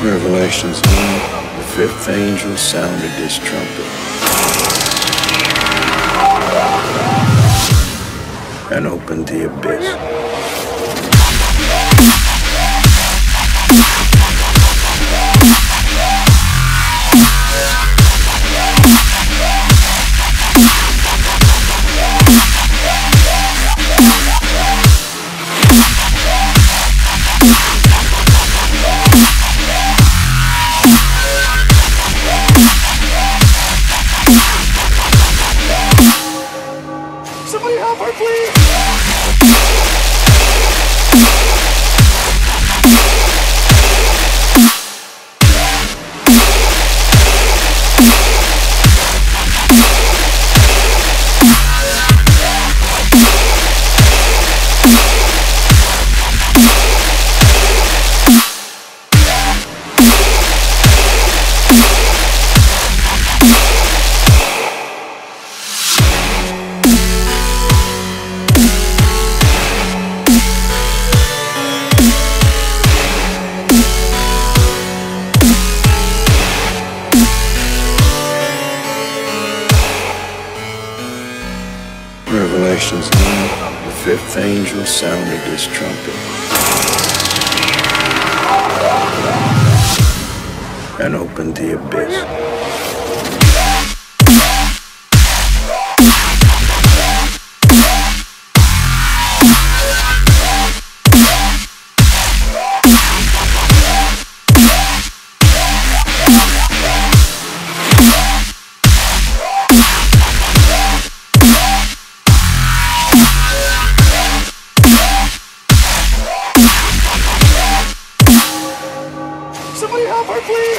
Revelations 9, the fifth angel sounded this trumpet and opened the abyss. Somebody help her, please! Revelations 9, the fifth angel sounded this trumpet and opened the abyss. Somebody help her, please!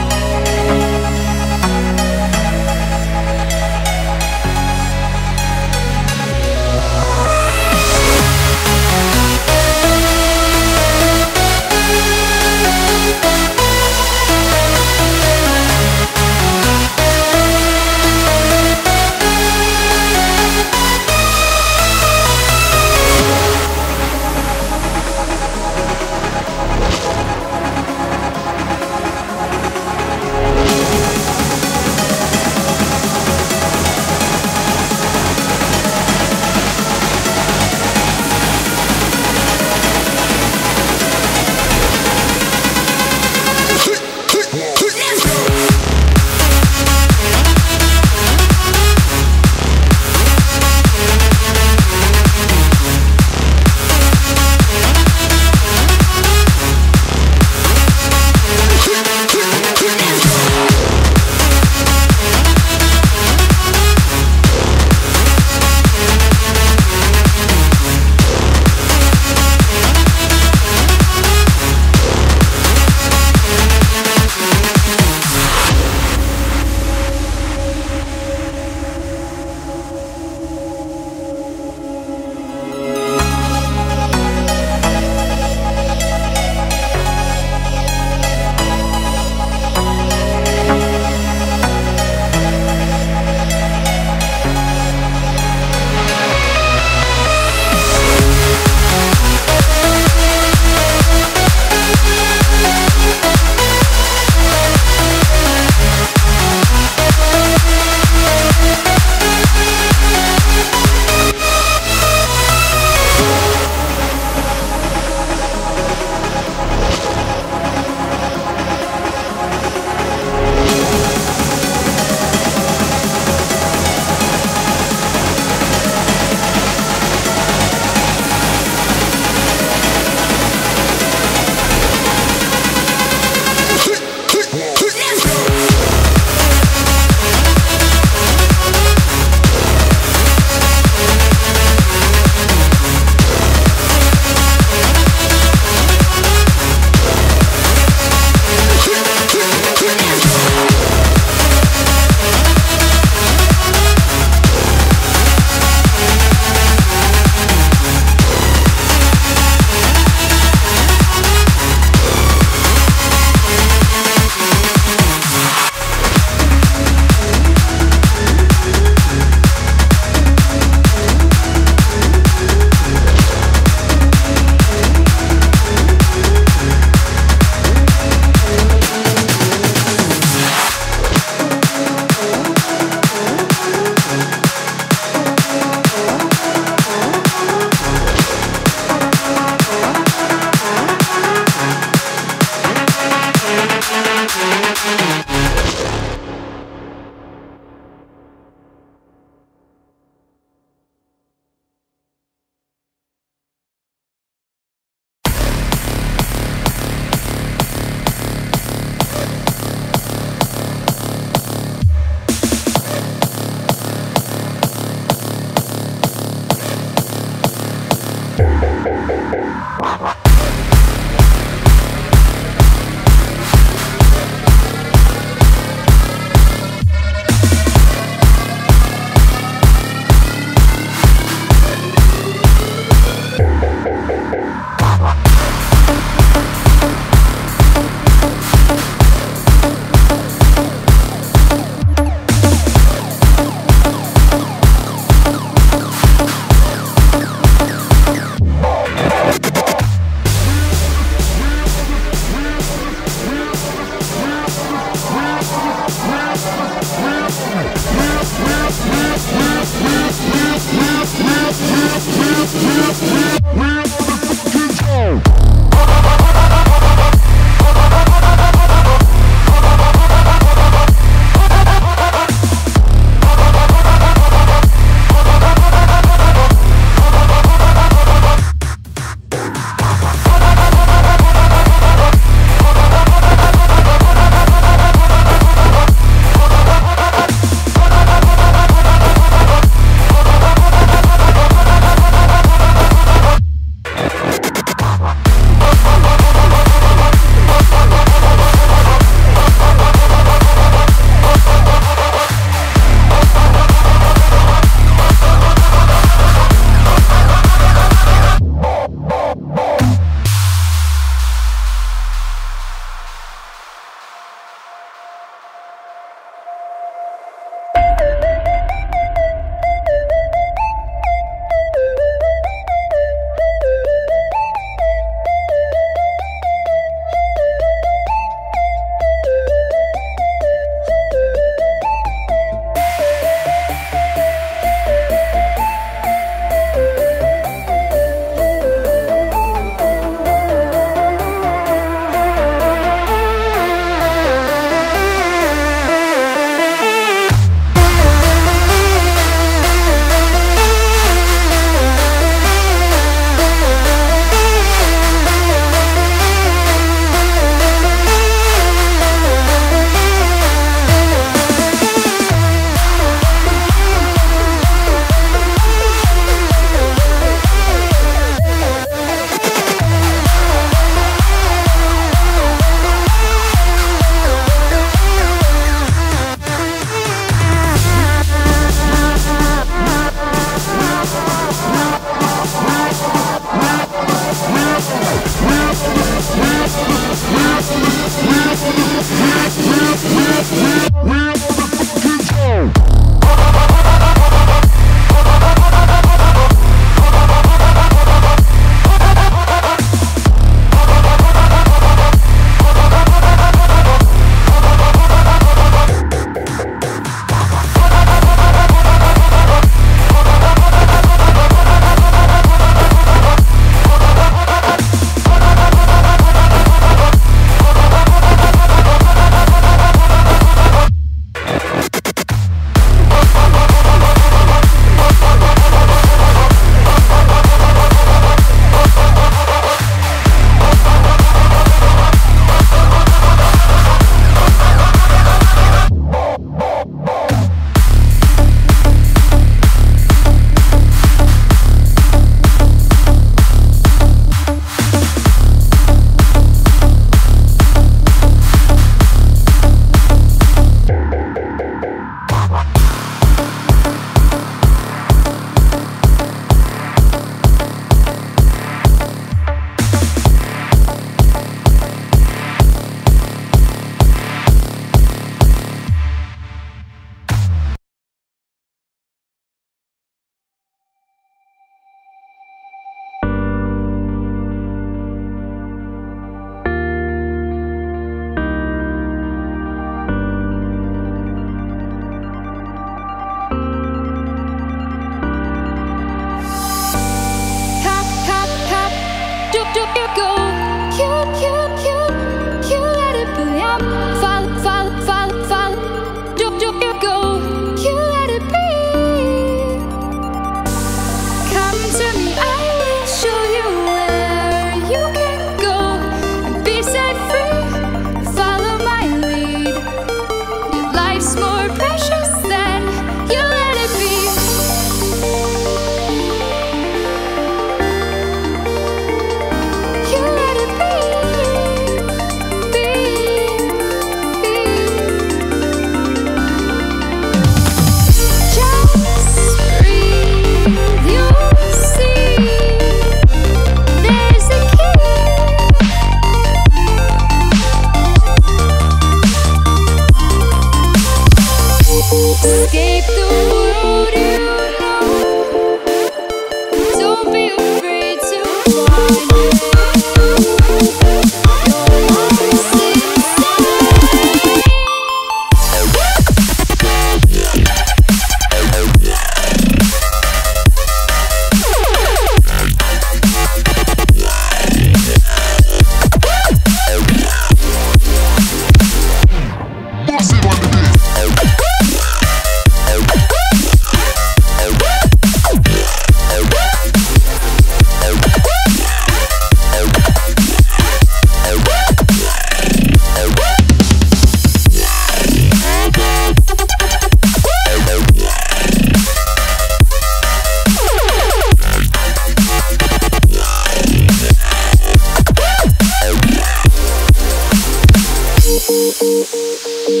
Do you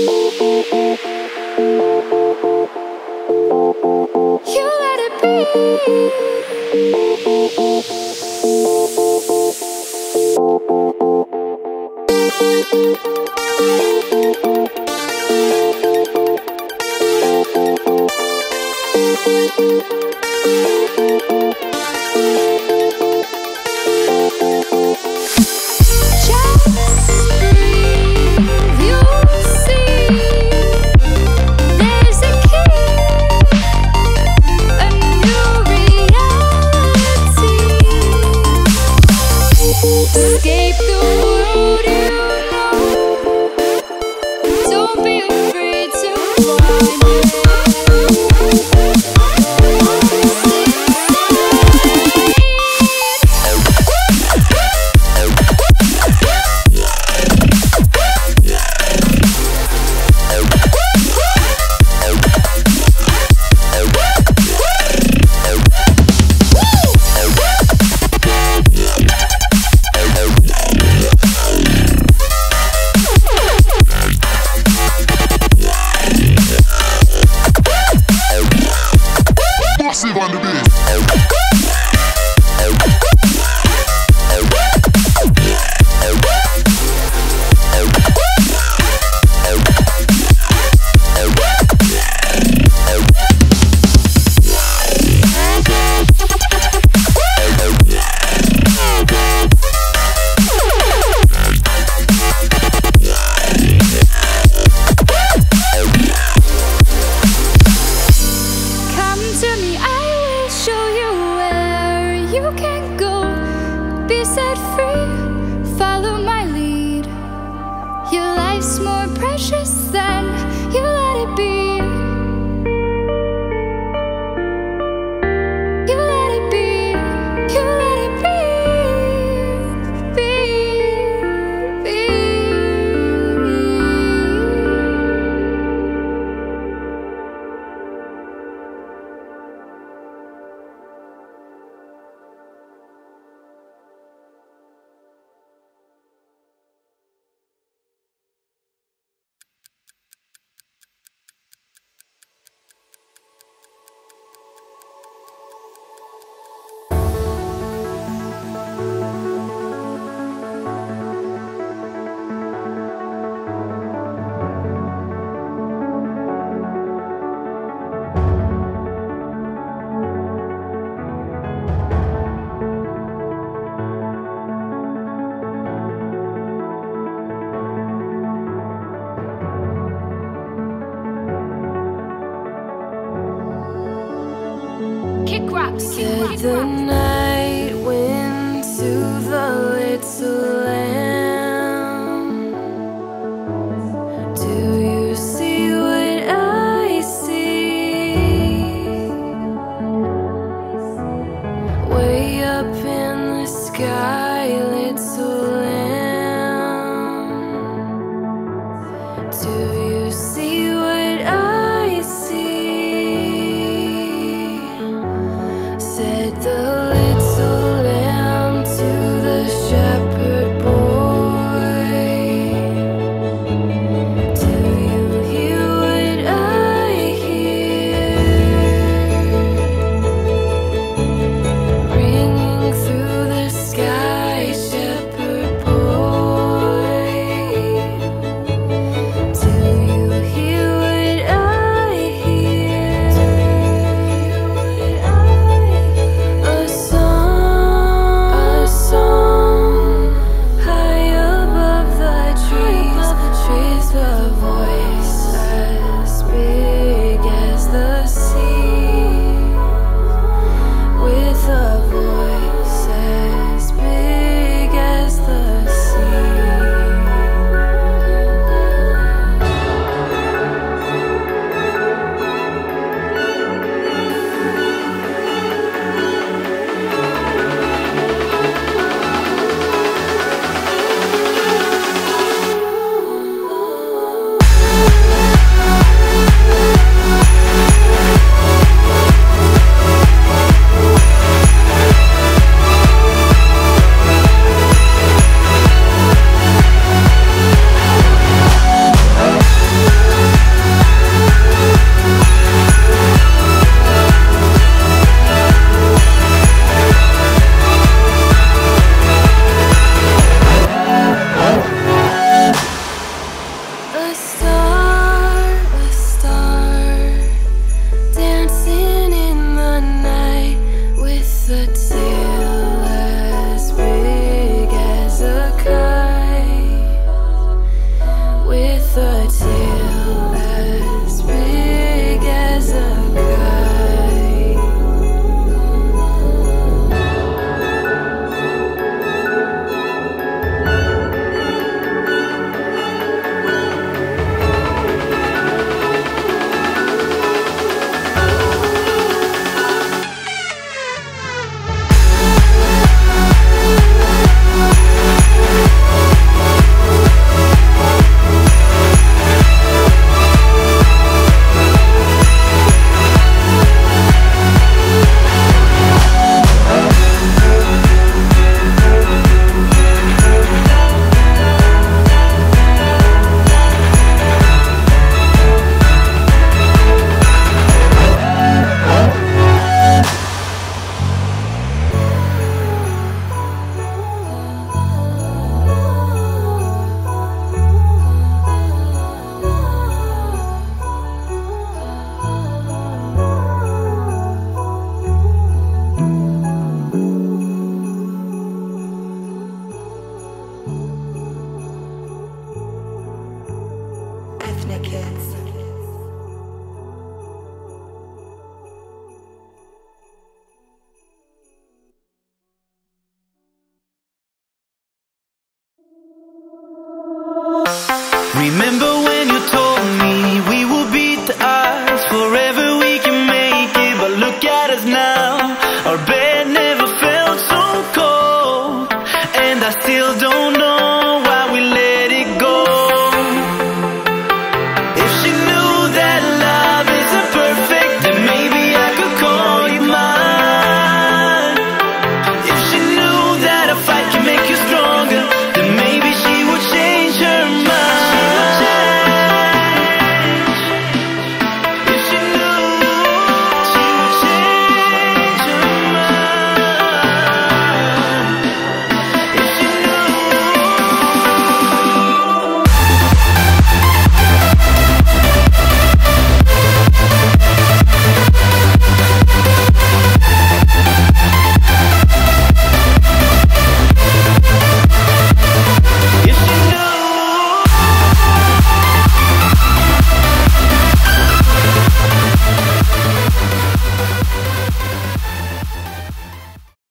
Kids.